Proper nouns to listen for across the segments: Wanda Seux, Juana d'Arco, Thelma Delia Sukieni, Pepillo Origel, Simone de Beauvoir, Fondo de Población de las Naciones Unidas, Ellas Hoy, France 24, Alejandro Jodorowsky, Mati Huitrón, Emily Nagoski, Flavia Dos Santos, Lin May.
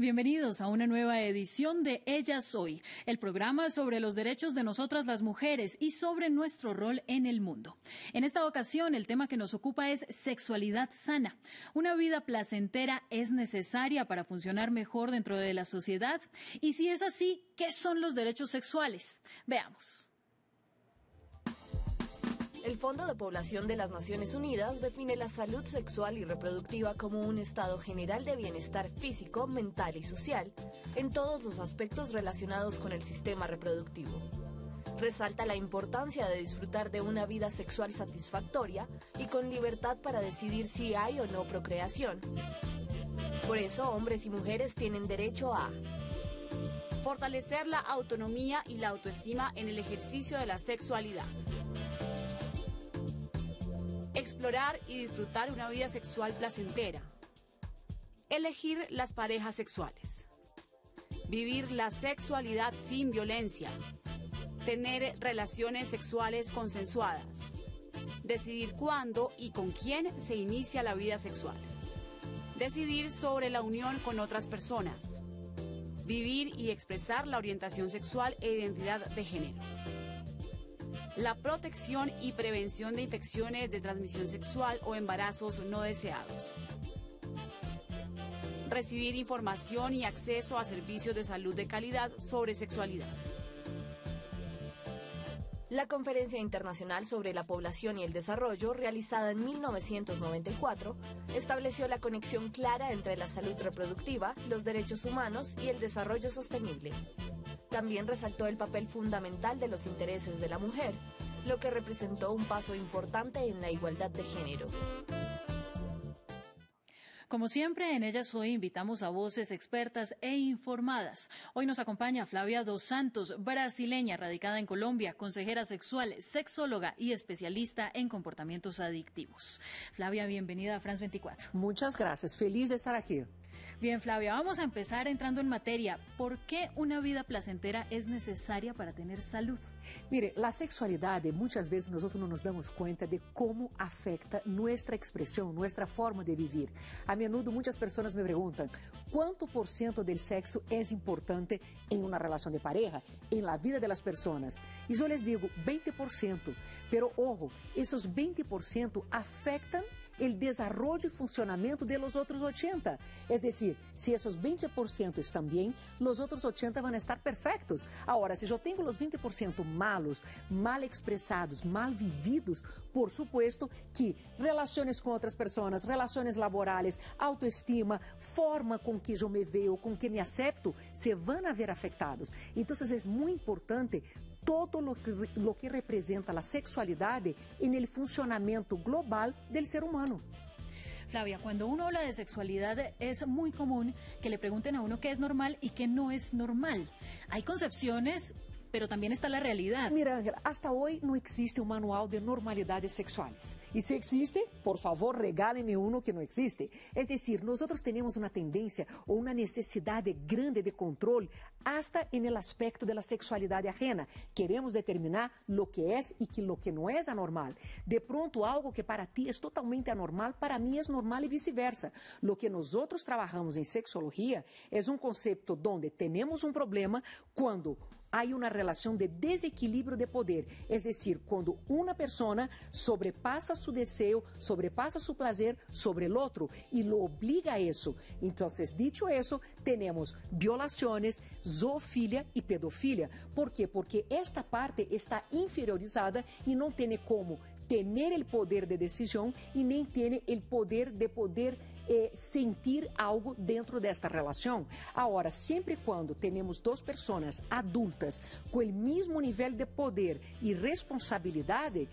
Bienvenidos a una nueva edición de Ellas Hoy, el programa sobre los derechos de nosotras las mujeres y sobre nuestro rol en el mundo. En esta ocasión, el tema que nos ocupa es sexualidad sana. Una vida placentera es necesaria para funcionar mejor dentro de la sociedad. Y si es así, ¿qué son los derechos sexuales? Veamos. El Fondo de Población de las Naciones Unidas define la salud sexual y reproductiva como un estado general de bienestar físico, mental y social en todos los aspectos relacionados con el sistema reproductivo. Resalta la importancia de disfrutar de una vida sexual satisfactoria y con libertad para decidir si hay o no procreación. Por eso, hombres y mujeres tienen derecho a fortalecer la autonomía y la autoestima en el ejercicio de la sexualidad. Explorar y disfrutar una vida sexual placentera. Elegir las parejas sexuales. Vivir la sexualidad sin violencia. Tener relaciones sexuales consensuadas. Decidir cuándo y con quién se inicia la vida sexual. Decidir sobre la unión con otras personas. Vivir y expresar la orientación sexual e identidad de género. La protección y prevención de infecciones de transmisión sexual o embarazos no deseados. Recibir información y acceso a servicios de salud de calidad sobre sexualidad. La Conferencia Internacional sobre la Población y el Desarrollo, realizada en 1994, estableció la conexión clara entre la salud reproductiva, los derechos humanos y el desarrollo sostenible. También resaltó el papel fundamental de los intereses de la mujer, lo que representó un paso importante en la igualdad de género. Como siempre, en Ellas Hoy invitamos a voces expertas e informadas. Hoy nos acompaña Flavia Dos Santos, brasileña, radicada en Colombia, consejera sexual, sexóloga y especialista en comportamientos adictivos. Flavia, bienvenida a France 24. Muchas gracias, feliz de estar aquí. Bien, Flavia, vamos a empezar entrando en materia. ¿Por qué una vida placentera es necesaria para tener salud? Mire, la sexualidad muchas veces nosotros no nos damos cuenta de cómo afecta nuestra expresión, nuestra forma de vivir. A menudo muchas personas me preguntan, ¿cuánto por ciento del sexo es importante en una relación de pareja, en la vida de las personas? Y yo les digo 20%, pero ojo, esos 20% afectan o desenvolvimento e funcionamento dos outros 80%. É decir, se esses 20% estão bem, os outros 80% vão estar perfeitos. Agora, se eu tenho os 20% malos, mal expressados, mal vividos, por supuesto que relações com outras pessoas, relações laborais, autoestima, forma com que eu me vejo, com que me acepto, se vão haver afetados. Então, é muito importante todo lo que representa la sexualidad en el funcionamiento global del ser humano. Flavia, cuando uno habla de sexualidad es muy común que le pregunten a uno qué es normal y qué no es normal. Hay concepciones, pero también está la realidad. Mira, Ángela, hasta hoy no existe un manual de normalidades sexuales. Y si existe, por favor, regáleme uno que no existe. Es decir, nosotros tenemos una tendencia o una necesidad grande de control hasta en el aspecto de la sexualidad ajena. Queremos determinar lo que es y lo que no es anormal. De pronto, algo que para ti es totalmente anormal, para mí es normal y viceversa. Lo que nosotros trabajamos en sexología es un concepto donde tenemos un problema cuando hay una relación de desequilibrio de poder, es decir, cuando una persona sobrepasa su deseo, sobrepasa su placer sobre el otro y lo obliga a eso. Entonces, dicho eso, tenemos violaciones, zoofilia y pedofilia. ¿Por qué? Porque esta parte está inferiorizada y no tiene cómo tener el poder de decisión y ni tiene el poder de poder sentir algo dentro desta relação. Agora, sempre quando temos duas pessoas adultas com o mesmo nível de poder e responsabilidade,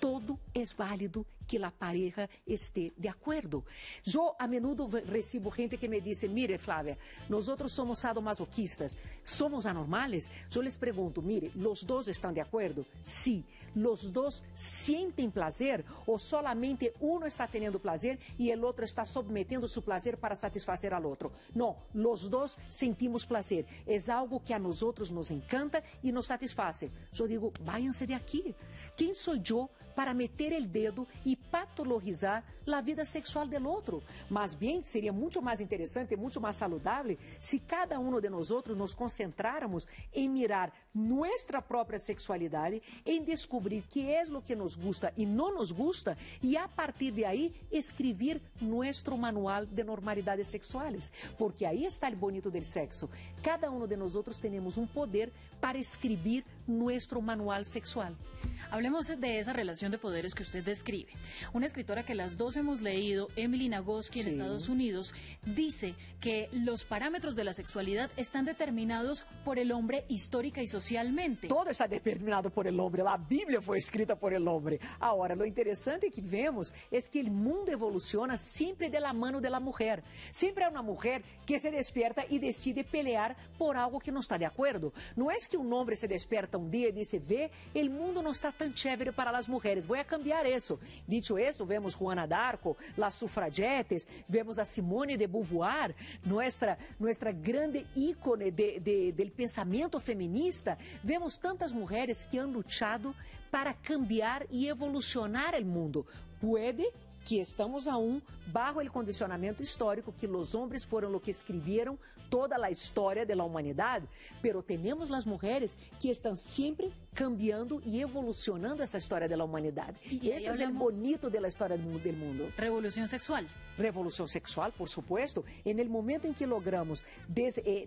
todo é válido que a pareja esté de acordo. Eu, a menudo, recebo gente que me diz, mire, Flávia, nós outros somos sadomasoquistas, somos anormales? Eu les pergunto, mire, os dois estão de acordo? Sim. Os dois sentem prazer ou solamente um está tendo prazer e o outro está submetendo seu prazer para satisfazer ao outro? Não, os dois sentimos prazer. É algo que a nós outros nos encanta e nos satisface. Eu digo, váyanse de aqui. Quem sou eu para meter o dedo e patologizar la vida sexual del otro. Más bien, sería mucho más interesante, mucho más saludable, si cada uno de nosotros nos concentráramos en mirar nuestra propia sexualidad, en descubrir qué es lo que nos gusta y no nos gusta, y a partir de ahí escribir nuestro manual de normalidades sexuales. Porque ahí está el bonito del sexo. Cada uno de nosotros tenemos un poder para escribir nuestro manual sexual. Hablemos de esa relación de poderes que usted describe. Una escritora que las dos hemos leído, Emily Nagoski, en Estados Unidos, dice que los parámetros de la sexualidad están determinados por el hombre histórica y socialmente. Todo está determinado por el hombre. La Biblia fue escrita por el hombre. Ahora, lo interesante que vemos es que el mundo evoluciona siempre de la mano de la mujer. Siempre hay una mujer que se despierta y decide pelear por algo que no está de acuerdo. No es que un hombre se despierta un día y dice, ve, el mundo no está tan chévere para las mujeres, voy a cambiar eso. Dicho eso, vemos Juana d'Arco, las sufragetes, vemos a Simone de Beauvoir, nuestra grande ícone del pensamiento feminista. Vemos tantas mujeres que han luchado para cambiar y evolucionar el mundo. Puede que estamos aún bajo el condicionamiento histórico, que los hombres fueron los que escribieron toda la historia de la humanidad, pero tenemos las mujeres que están siempre cambiando y evolucionando esa historia de la humanidad. Y ese es el bonito de la historia del mundo. Revolución sexual. Revolución sexual, por supuesto. En el momento en que logramos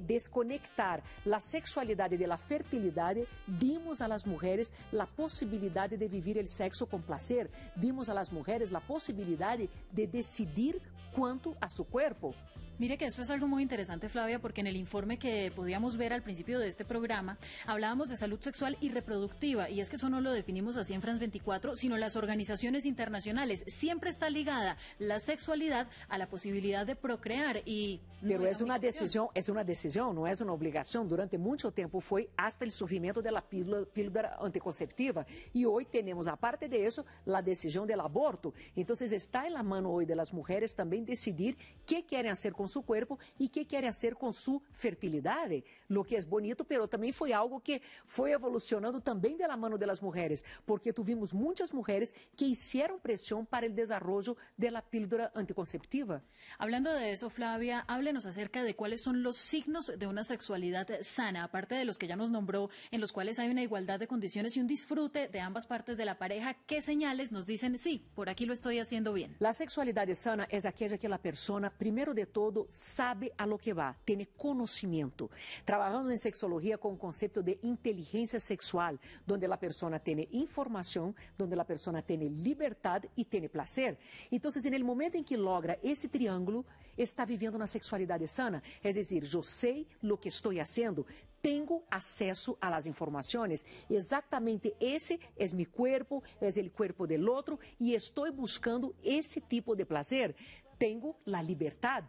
desconectar la sexualidad de la fertilidad, dimos a las mujeres la posibilidad de vivir el sexo con placer, dimos a las mujeres la posibilidad de decidir cuanto a su cuerpo. Mire que eso es algo muy interesante, Flavia, porque en el informe que podíamos ver al principio de este programa, hablábamos de salud sexual y reproductiva, y es que eso no lo definimos así en France 24, sino las organizaciones internacionales. Siempre está ligada la sexualidad a la posibilidad de procrear y... Pero es una decisión, no es una obligación. Durante mucho tiempo fue hasta el surgimiento de la píldora anticonceptiva, y hoy tenemos, aparte de eso, la decisión del aborto. Entonces está en la mano hoy de las mujeres también decidir qué quieren hacer con su cuerpo y qué quiere hacer con su fertilidad, lo que es bonito, pero también fue algo que fue evolucionando también de la mano de las mujeres, porque tuvimos muchas mujeres que hicieron presión para el desarrollo de la píldora anticonceptiva. Hablando de eso, Flavia, háblenos acerca de cuáles son los signos de una sexualidad sana, aparte de los que ya nos nombró, en los cuales hay una igualdad de condiciones y un disfrute de ambas partes de la pareja. ¿Qué señales nos dicen, sí, por aquí lo estoy haciendo bien? La sexualidad sana es aquella que la persona, primero de todo, sabe a lo que va, tiene conocimiento. Trabajamos en sexología con el concepto de inteligencia sexual, donde la persona tiene información, donde la persona tiene libertad y tiene placer. Entonces, en el momento en que logra ese triángulo, está viviendo una sexualidad sana. Es decir, yo sé lo que estoy haciendo, tengo acesso a las informaciones. Exactamente, ese es mi cuerpo, es el cuerpo del otro y estoy buscando ese tipo de placer. Tengo la libertad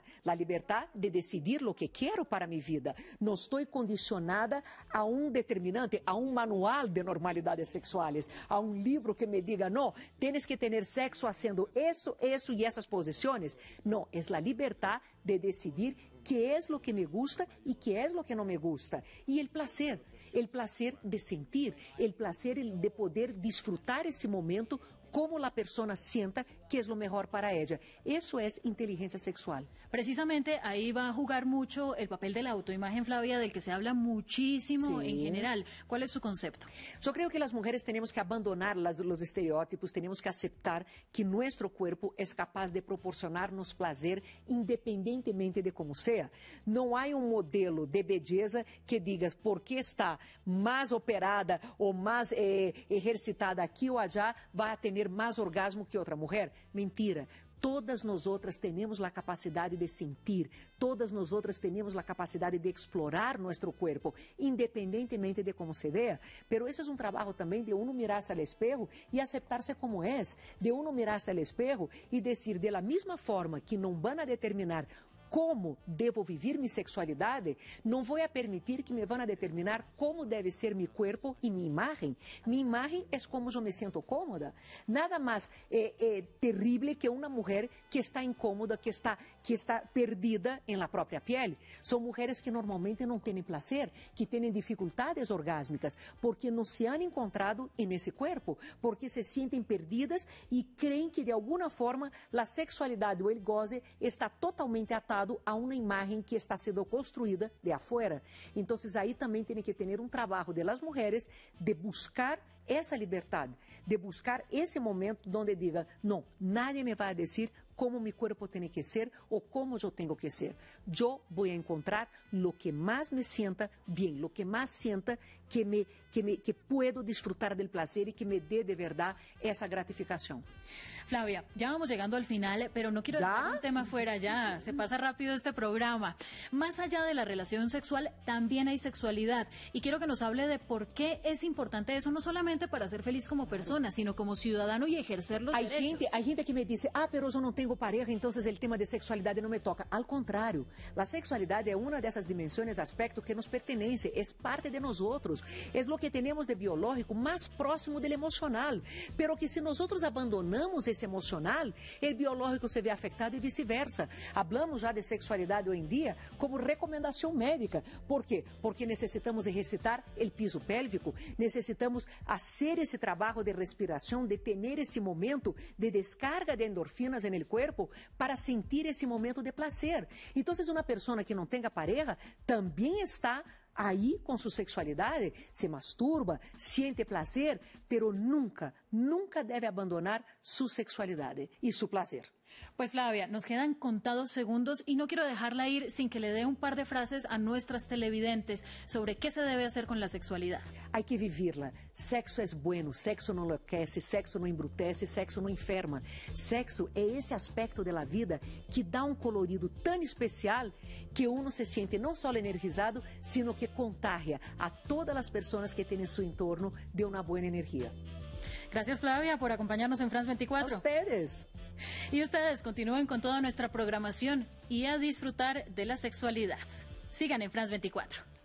de decidir lo que quiero para mi vida. No estoy condicionada a un determinante, a un manual de normalidades sexuales, a un libro que me diga, no, tienes que tener sexo haciendo eso, eso y esas posiciones. No, es la libertad de decidir qué es lo que me gusta y qué es lo que no me gusta. Y el placer de sentir, el placer de poder disfrutar ese momento como la persona sienta que es lo mejor para ella. Eso es inteligencia sexual. Precisamente ahí va a jugar mucho el papel de la autoimagen, Flavia, del que se habla muchísimo en general. ¿Cuál es su concepto? Yo creo que las mujeres tenemos que abandonar los estereotipos, tenemos que aceptar que nuestro cuerpo es capaz de proporcionarnos placer independientemente de cómo sea. No hay un modelo de belleza que digas por qué está más operada o más ejercitada aquí o allá, va a tener más orgasmo que otra mujer. Mentira. Todas nosotras tenemos la capacidad de sentir, todas nosotras tenemos la capacidad de explorar nuestro cuerpo, independientemente de cómo se vea. Pero ese es un trabajo también de uno mirarse al espejo y aceptarse como es, de uno mirarse al espejo y decir, de la misma forma que no van a determinar como devo viver minha sexualidade, não vou permitir que me vão determinar como deve ser meu corpo e minha imagem. Minha imagem é como eu me sinto cômoda. Nada mais terrível que uma mulher que está incômoda, que está perdida em la própria pele. São mulheres que normalmente não têm prazer, que têm dificuldades orgásmicas, porque não se han encontrado nesse corpo, porque se sentem perdidas e creem que de alguma forma a sexualidade ou o goze está totalmente atado a uma imagem que está sendo construída de afuera. Então, aí também tem que ter trabalho das mulheres de buscar essa liberdade, de buscar esse momento onde diga, não, nadie me vai dizer como meu corpo tem que ser ou como eu tenho que ser. Eu vou encontrar o que mais me sinta bem, o que mais sinta que puedo disfrutar del placer y que me dé de verdad esa gratificación. Flavia, ya vamos llegando al final, pero no quiero dejar un tema fuera ya, se pasa rápido este programa. Más allá de la relación sexual, también hay sexualidad, y quiero que nos hable de por qué es importante eso, no solamente para ser feliz como persona, sino como ciudadano y ejercer los derechos. Hay gente que me dice, ah, pero yo no tengo pareja, entonces el tema de sexualidad no me toca. Al contrario, la sexualidad es una de esas dimensiones, aspectos que nos pertenece, es parte de nosotros. É o que temos de biológico mais próximo do emocional, pero que se nós abandonamos esse emocional, o biológico se vê afetado e vice-versa. Hablamos já de sexualidade hoje em dia como recomendação médica. Por quê? Porque necessitamos exercitar o piso pélvico, necessitamos fazer esse trabalho de respiração, de ter esse momento de descarga de endorfinas no corpo para sentir esse momento de prazer. Então, uma pessoa que não tenha pareja também está aí com sua sexualidade, se masturba, sente prazer, pero nunca, nunca deve abandonar sua sexualidade e seu prazer. Pues Flavia, nos quedan contados segundos y no quiero dejarla ir sin que le dé un par de frases a nuestras televidentes sobre qué se debe hacer con la sexualidad. Hay que vivirla. Sexo es bueno, sexo no enloquece, sexo no embrutece, sexo no enferma. Sexo es ese aspecto de la vida que da un colorido tan especial que uno se siente no solo energizado, sino que contagia a todas las personas que tienen su entorno de una buena energía. Gracias Flavia por acompañarnos en France 24. A ustedes. Y ustedes continúen con toda nuestra programación y a disfrutar de la sexualidad. Sigan en France 24.